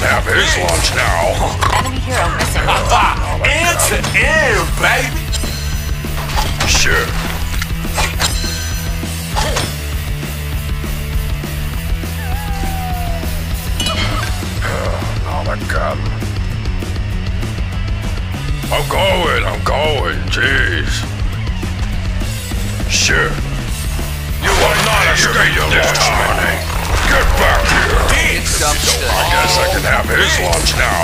can have his lunch now. Enemy hero missing. It's an air, baby. Sure. Another gun. I'm going, jeez. Sure. You are not escaping this time. Get back here. So I guess I can have his lunch now.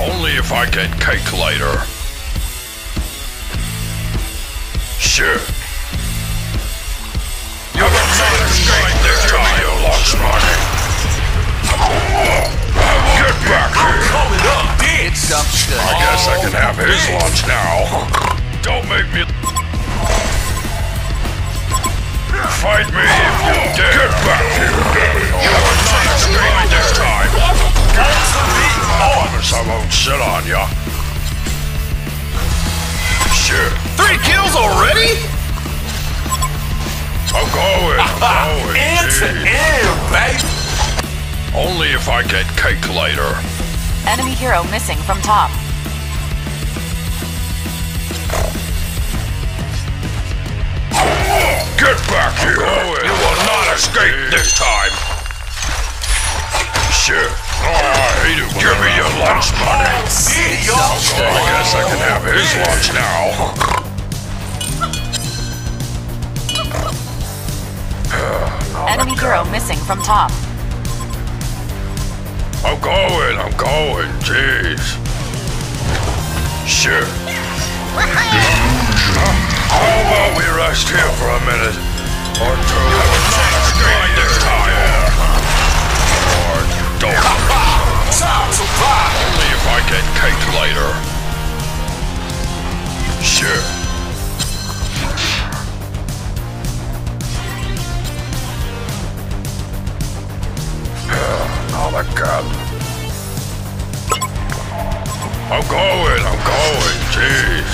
Only if I get cake later. Sure. You are not escaping this time. Your lunch money. Get back here. I guess I can have his lunch now. Don't make me. Fight me if you dare! Get back here, baby! You are not escaping this time! Get to me! I promise I won't sit on ya! Sure. 3 kills already?! I'm going! It's an air, baby! Only if I get cake later. Enemy hero missing from top. Get back here! You will not escape this time! Sure. I hate it when give me your lunch money! I guess I can have his lunch now! Enemy hero missing from top. I'm going, jeez. Sure. How about we rest here for a minute? Or two? This time. Or don't. Only if I get cake later. Sure. Another gun. I'm going, jeez.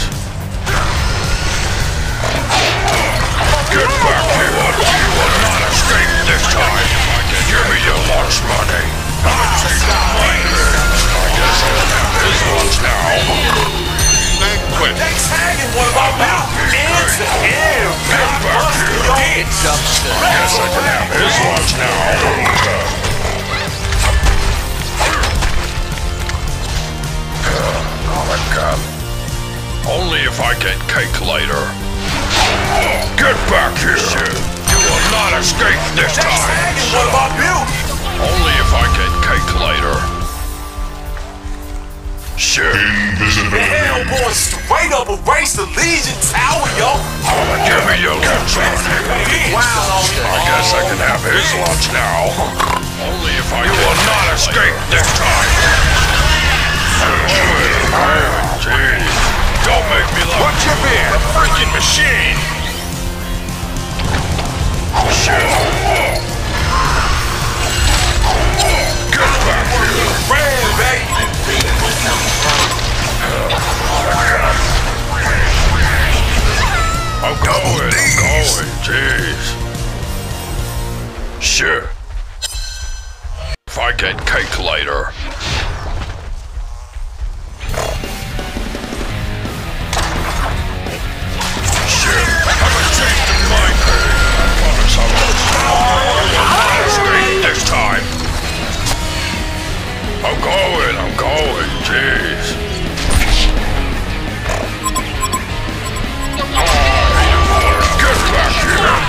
Get back here! You will not escape this time! Give me your lunch money! I guess I'll have his lunch now! Thanks, hanging one about now! Get back here! I guess I can have his lunch now! Oh my god! Only if I get cake later! Get back here! You will not escape this time! What about you? Only if I get cake later. Sure. Hellboy straight up erased the Legion Tower, yo! Give me your lunch money! I guess I can have his lunch now. Only if I get cake later. You will not escape this time! Jeez. Don't make me laugh. What you been? A freaking machine! Shit! Get back here! Red, baby! I'm going, jeez. Sure. If I get cake later. I'm going, jeez. Get back here!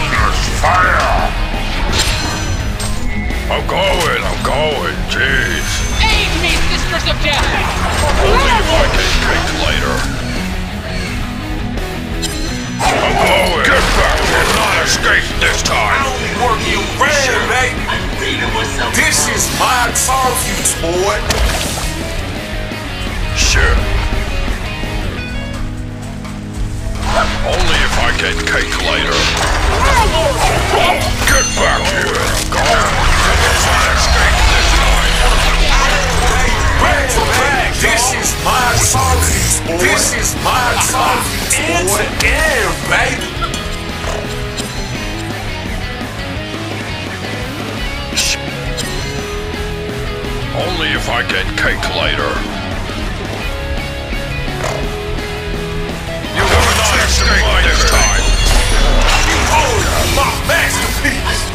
Fire! I'm going, jeez. if I get cake later. You will not escape this time. Behold my masterpiece.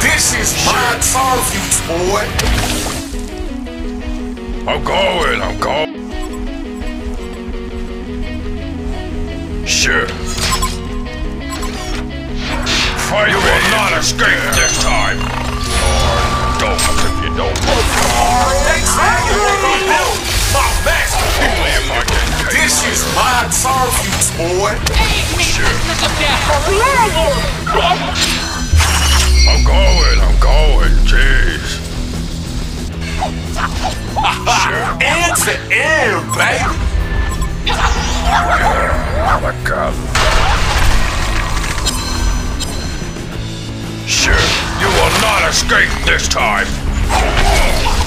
This is my target, boy. I'm going. Sure. Fight you will not escape this time. Don't if you don't. This is my target, boy. I'm going, jeez. End to end, baby. Yeah, my God. Sure. You will not escape this time!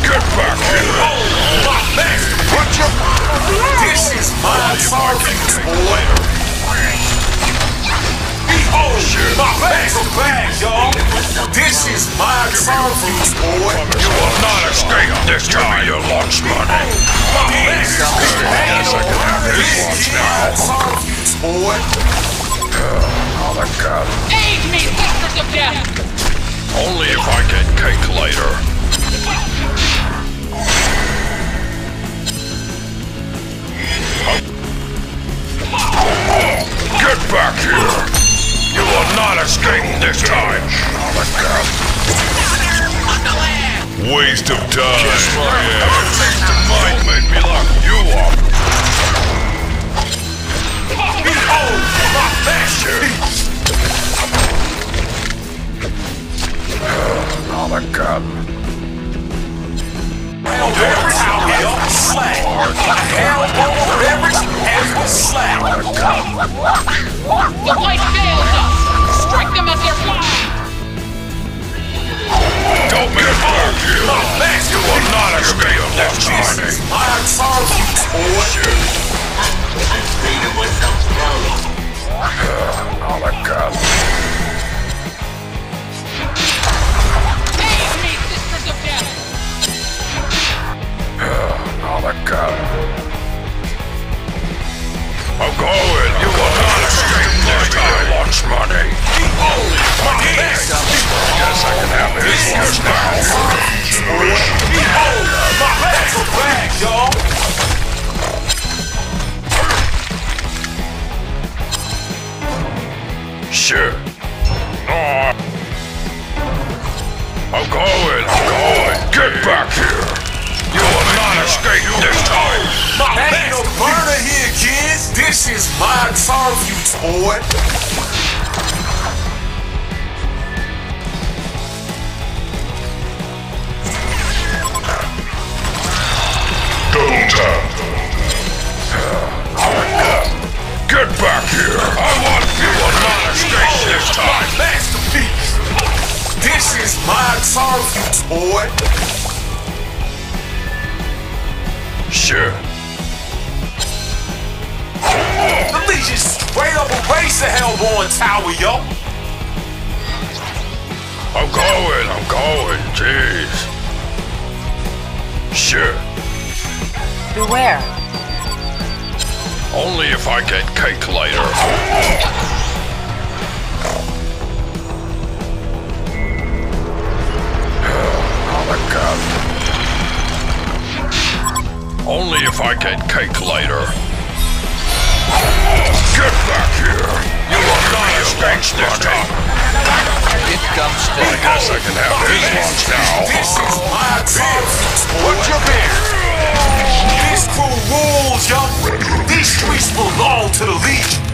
Get back here! My best! This is my target, boy! Behold my best! This is my target, boy! You will not escape this time! Your lunch money! My best! This is my target, boy! Oh my God! Aid me, monsters of death! Only if I get cake later. Get back here! You will not escape this time! Waste of time! Waste of mind made me lock you up! Behold my masterpiece! Oh my God. The fight fails us! Strike them at their fly! Don't be afraid! You will not escape this time! Oh my God. Oh my God. I'm going. You will not escape this time. Lunch money. Yes, I can have his lunch now. Behold my battle bag, y'all. Sure. I'm going. Get back here. You will not escape this time! Ain't no burner here, kids! This is my target, boy! Get back here! You will not escape this time! This is my target, boy! Sure. The Legion straight up erase the Hellborn Tower, yo! I'm going, jeez. Sure. Beware. Only if I get cake later. Oh my God. Only if I get cake later. Get back here! You will not escape this time! It comes to I guess I can have these ones now. This is my time! Put your beer! This crew rules, y'all! These streets belong to the Legion!